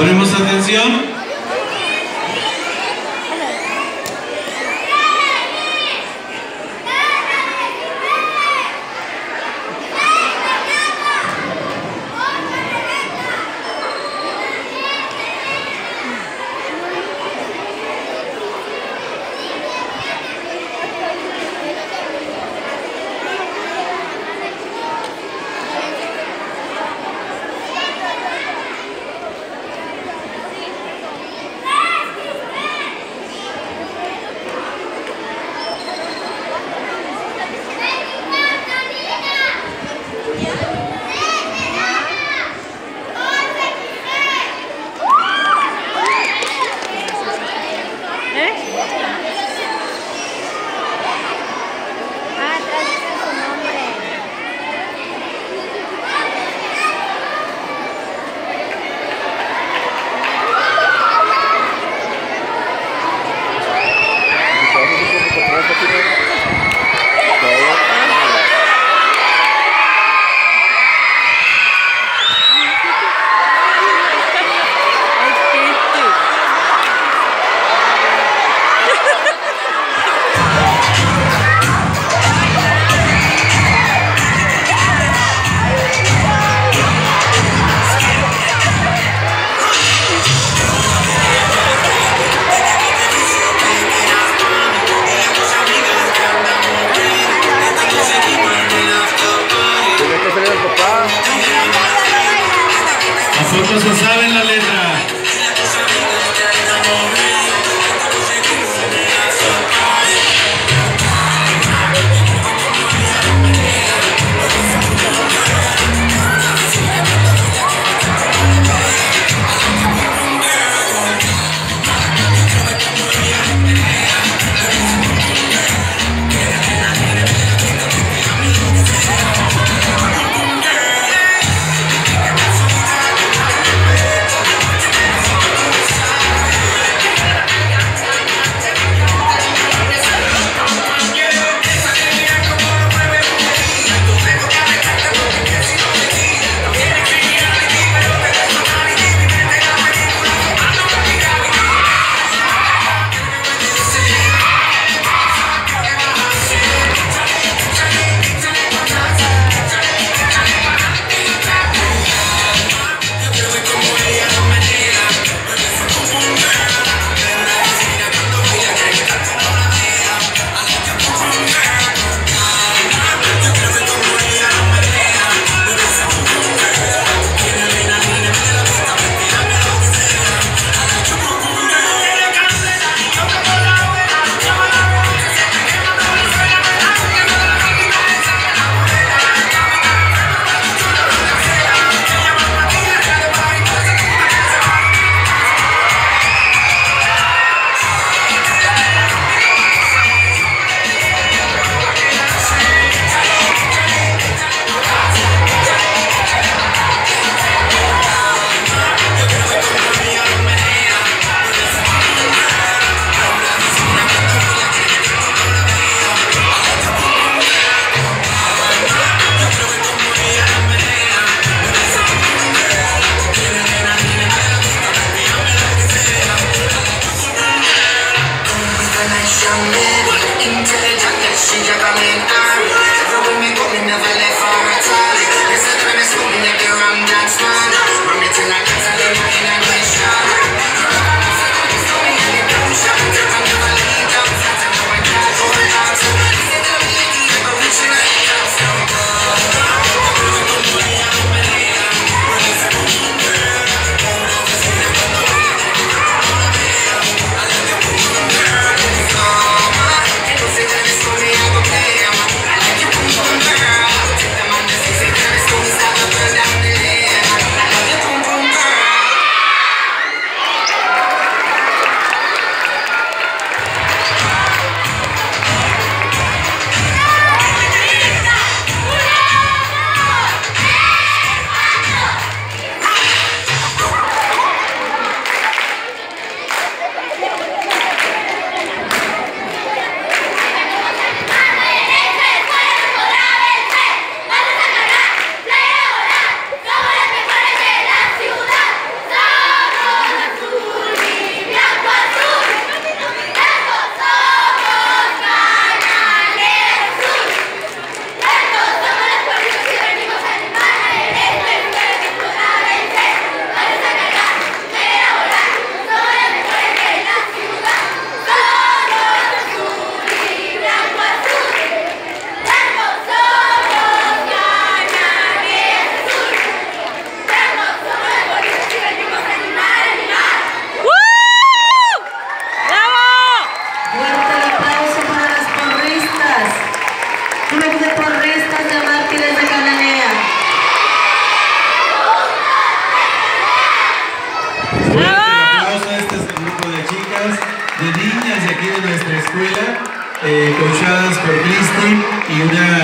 ¿Ponemos atención? Nosotros no saben la letra. escuela, coachadas por Cristi y una...